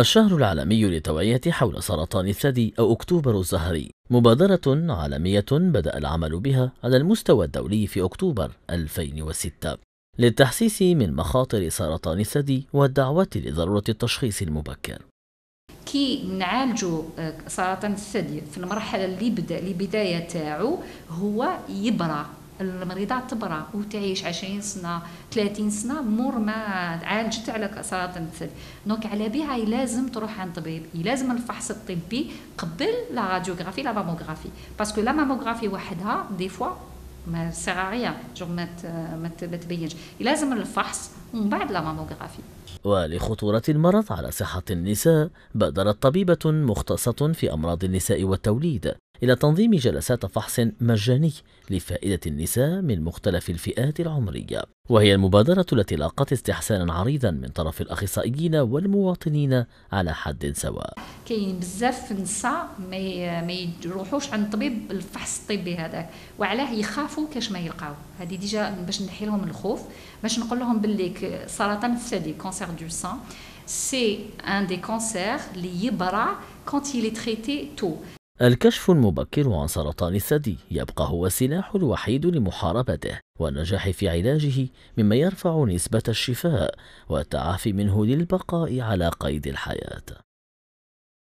الشهر العالمي للتوعية حول سرطان الثدي أو أكتوبر الزهري مبادرة عالمية بدأ العمل بها على المستوى الدولي في أكتوبر 2006 للتحسيس من مخاطر سرطان الثدي والدعوة لضرورة التشخيص المبكر. كي نعالجوا سرطان الثدي في المرحلة اللي بداية تاعو هو يبرى، المريضة تبرى وتعيش 20 سنة 30 سنة مور ما عالجت على سرطان الثدي. دونك على بها لازم تروح عند طبيب، لازم الفحص الطبي قبل لا راديوغرافي لا ماموغرافي، باسكو لا ماموغرافي وحدها دي فوا ما سراعية جو ما تبينش، لازم الفحص ومن بعد لا ماموغرافي. ولخطورة المرض على صحة النساء، بادرت طبيبة مختصة في أمراض النساء والتوليد إلى تنظيم جلسات فحص مجاني لفائدة النساء من مختلف الفئات العمرية، وهي المبادرة التي لاقت استحسانا عريضا من طرف الأخصائيين والمواطنين على حد سواء. كاين بزاف نساء ما يروحوش عند طبيب الفحص الطبي هذاك، وعلاه يخافوا كاش ما يلقاو. هذه ديجا باش نحي لهم الخوف، باش نقول لهم باللي سرطان الثدي كانسير دو سان سي ان دي كانسير لي يبرى كونت يلي تريتي تو. الكشف المبكر عن سرطان الثدي يبقى هو السلاح الوحيد لمحاربته والنجاح في علاجه، مما يرفع نسبة الشفاء والتعافي منه للبقاء على قيد الحياة.